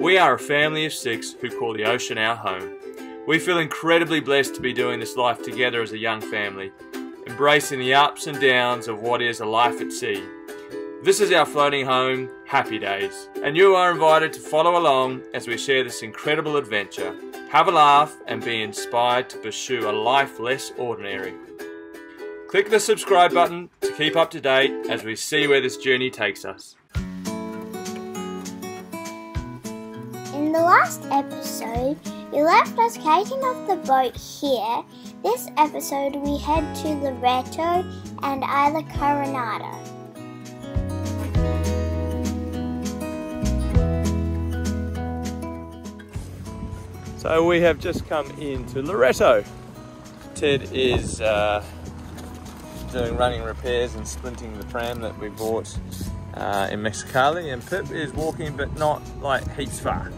We are a family of six who call the ocean our home. We feel incredibly blessed to be doing this life together as a young family, embracing the ups and downs of what is a life at sea. This is our floating home, Happy Days, and you are invited to follow along as we share this incredible adventure. Have a laugh and be inspired to pursue a life less ordinary. Click the subscribe button to keep up to date as we see where this journey takes us. In the last episode, you left us kicking off the boat here. This episode we head to Loreto and Isla Coronado. So we have just come into Loreto. Ted is doing running repairs and splinting the pram that we bought in Mexicali, and Pip is walking but not like heaps far.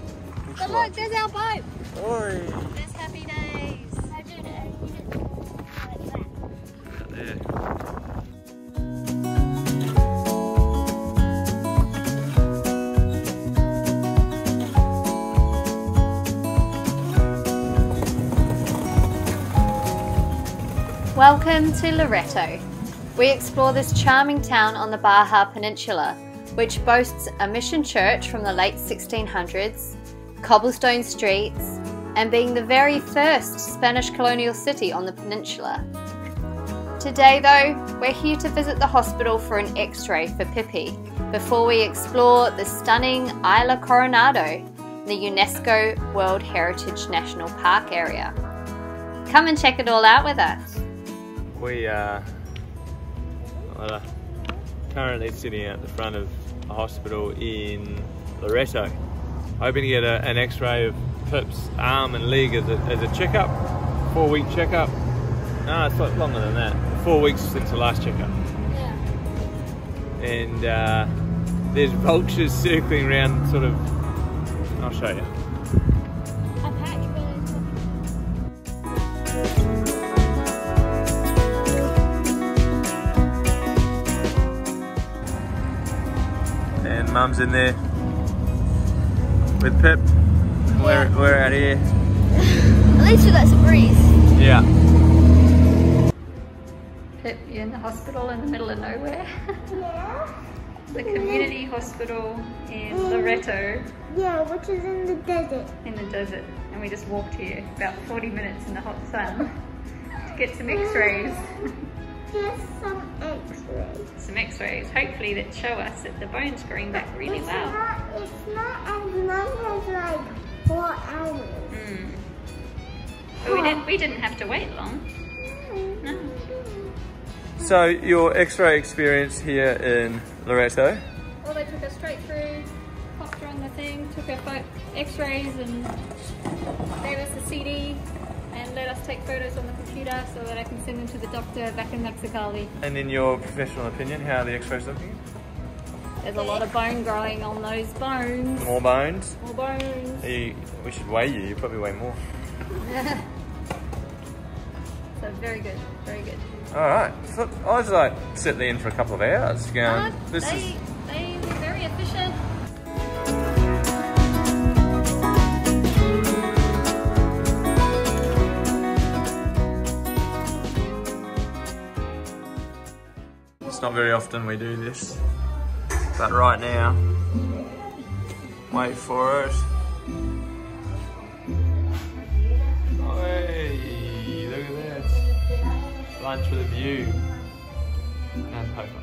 But look, there's our boat! Oi. There's Happy Days! I did it. Like that. Out there. Welcome to Loreto. We explore this charming town on the Baja Peninsula, which boasts a mission church from the late 1600s, cobblestone streets, and being the very first Spanish colonial city on the peninsula. Today though, we're here to visit the hospital for an x-ray for Pippi, before we explore the stunning Isla Coronado, the UNESCO World Heritage National Park area. Come and check it all out with us. We are currently sitting out the front of a hospital in Loreto, hoping to get an x-ray of Pip's arm and leg as a checkup, 4-week checkup. No, it's like longer than that, 4 weeks since the last checkup. Yeah. And there's vultures circling around, sort of, I'll show you. Mum's in there with Pip. Yeah. We're out here. At least we got some breeze. Yeah. Pip, you're in the hospital in the middle of nowhere. Yeah. The community hospital in Loreto. Yeah, which is in the desert. In the desert. And we just walked here about 40 minutes in the hot sun to get some x-rays. Just some x-rays. Some x-rays, hopefully, that show us that the bone's growing back really well. It's not as long as like 4 hours. Mm. But we didn't have to wait long. No. So your x-ray experience here in Loreto? Well, they took us straight through, popped her on the thing, took her x-rays and gave us a CD. And let us take photos on the computer so that I can send them to the doctor back in Mexicali. And in your professional opinion, how are the x-rays looking? There's a lot of bone growing on those bones. More bones? More bones. We should weigh you probably weigh more. So very good, very good. Alright, so I was like sitting there for a couple of hours going, they were very efficient. Not very often we do this, but right now, wait for it. Hey, look at this. Lunch with a view. And poker.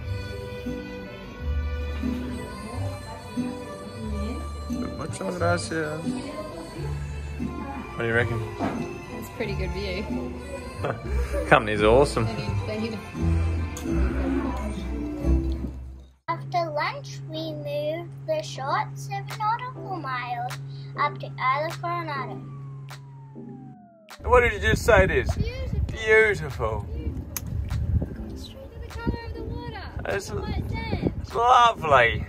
Muchas gracias. What do you reckon? That's a pretty good view. Company's awesome. After lunch, we moved the short 7 nautical miles up to Isla Coronado. What did you just say it is? Beautiful. Beautiful. Beautiful. Straight to the colour of the water. That's what it says. It's lovely.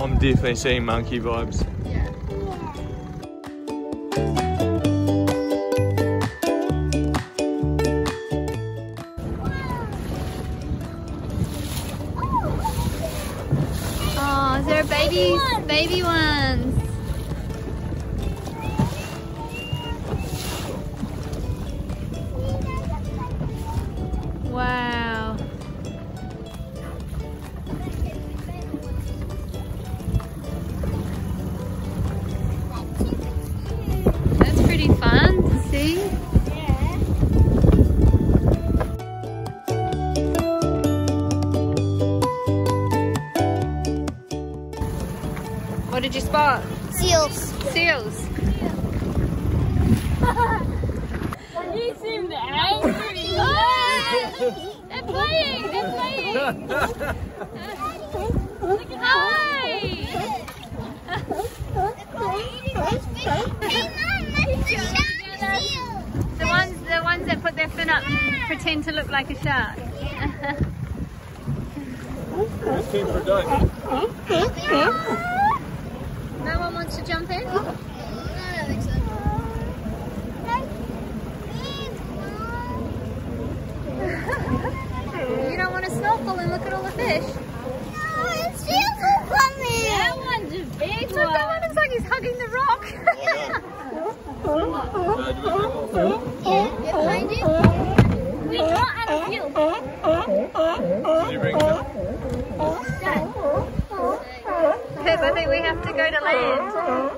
I'm definitely seeing monkey vibes. Oh, there are babies, baby ones. Wow. That's pretty fun to see. Yeah. What did you spot? Seals. Seals. Have you seen the owls? They're playing! They're playing! Hi! The ones that put their fin up and pretend to look like a shark. Team for duck. No one wants to jump in? You don't want to snorkel and look at all the fish? No, it's just funny. That one's a big one. That one looks like he's hugging the rock. Yeah, behind you. We got out of field. Did you bring them? Pip, I think we have to go to land.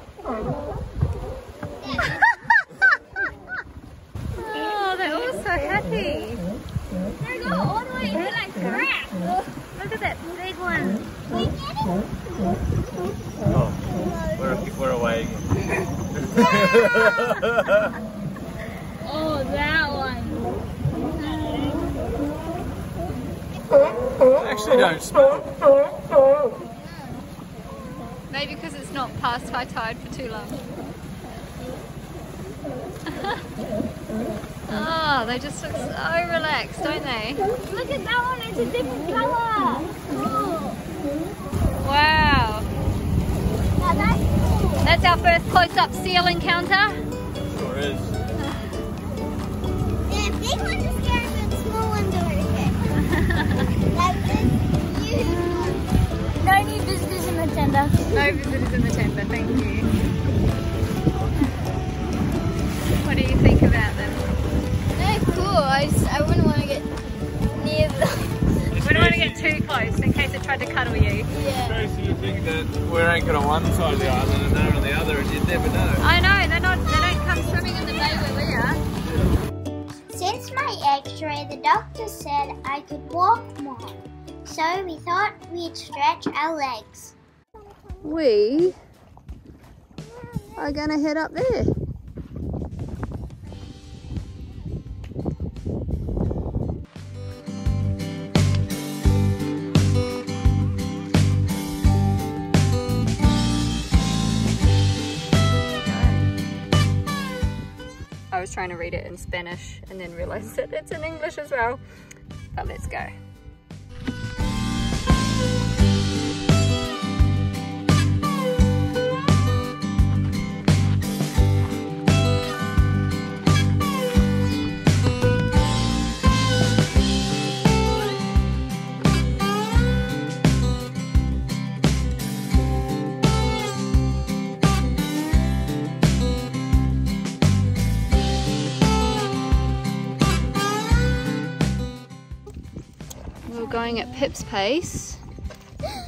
Oh, they're all so happy. They go all the way into like crap. Look at that big one. We get it? Oh, we're away again. Oh, that one. Actually, don't smell. Maybe because it's not past high tide for too long. Oh, they just look so relaxed, don't they? Look at that one, it's a different colour! Cool! Wow! Now that's cool! That's our first close-up seal encounter? Sure is. The big ones are scary, but the small ones are okay. Like this, huge. No new visitors in the tender. No visitors in the tender, thank you. What do you think about them? I wouldn't want to get near them. You wouldn't want to get too close in case it tried to cuddle you. Yeah. It's crazy to think that we're anchored on one side of the island and they're on the other, and you'd never know. I know, they don't come swimming in the bay where we are. Since my x-ray, the doctor said I could walk more, so we thought we'd stretch our legs. We are going to head up there. I was trying to read it in Spanish and then realized that it's in English as well, but let's go. Going at Pip's pace,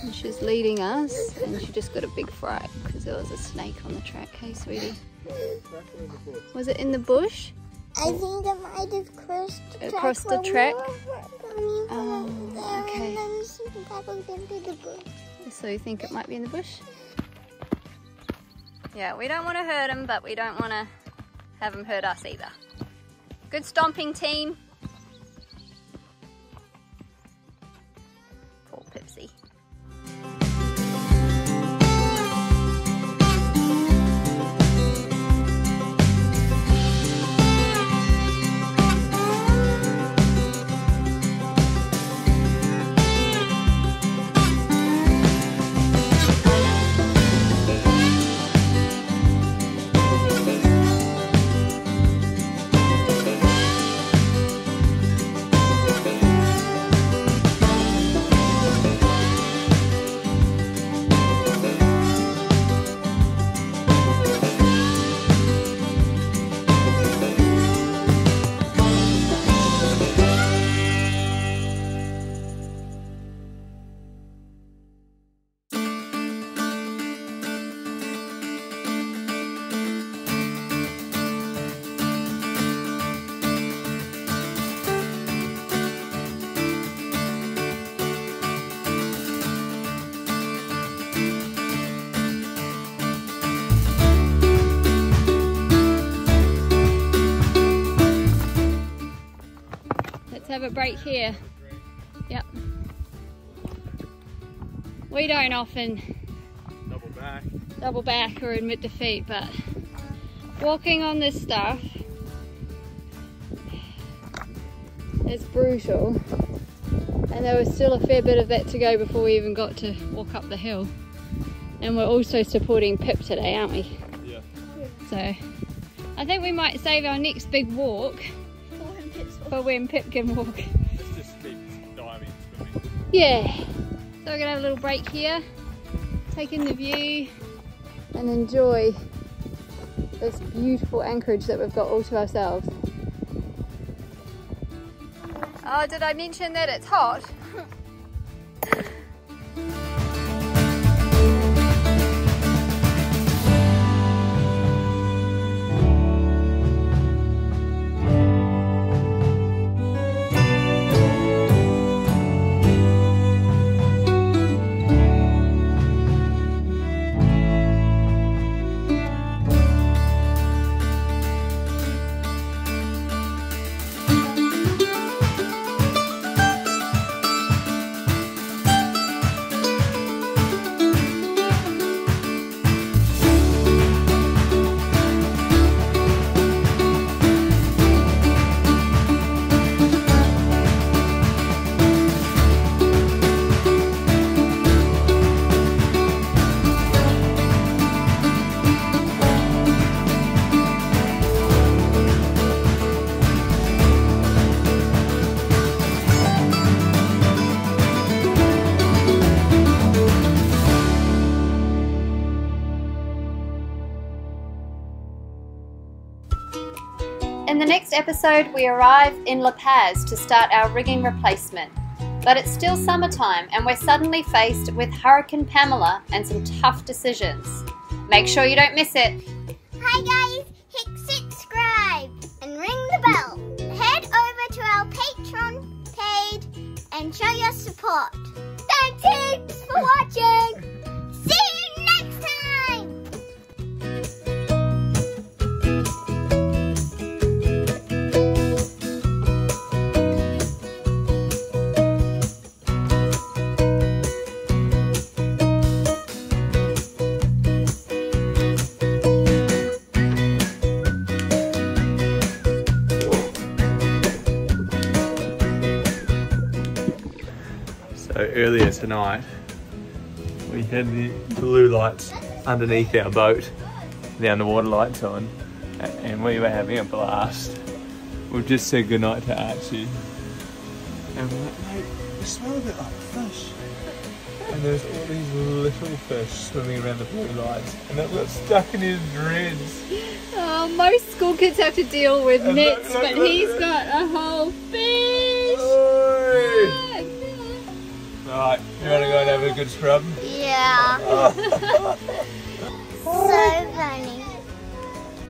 and she's leading us, and she just got a big fright because there was a snake on the track. Hey, sweetie, was it in the bush? I think it might have crossed the track. Okay. So you think it might be in the bush? Yeah, we don't want to hurt him, but we don't want to have him hurt us either. Good stomping, team. have a break here. Yep. We don't often double back or admit defeat, but walking on this stuff is brutal. And there was still a fair bit of that to go before we even got to walk up the hill. And we're also supporting Pip today, aren't we? Yeah. So, I think we might save our next big walk for when Pip can walk. Let's just keep diving, swimming. Yeah. So we're going to have a little break here, take in the view and enjoy this beautiful anchorage that we've got all to ourselves. Oh, did I mention that it's hot? In the next episode, we arrive in La Paz to start our rigging replacement. But it's still summertime and we're suddenly faced with Hurricane Pamela and some tough decisions. Make sure you don't miss it. Hi guys, hit subscribe and ring the bell. Head over to our Patreon page and show your support. Thanks for watching. Earlier tonight we had the blue lights underneath our boat, the underwater lights on, and we were having a blast. We've just said goodnight to Archie and we're like, mate, you smell a bit like fish. And there's all these little fish swimming around the blue lights and it got stuck in his dreads. Oh, most school kids have to deal with nets, but he's got a whole fish. Oh. Alright, you want to go and have a good scrub? Yeah. So funny.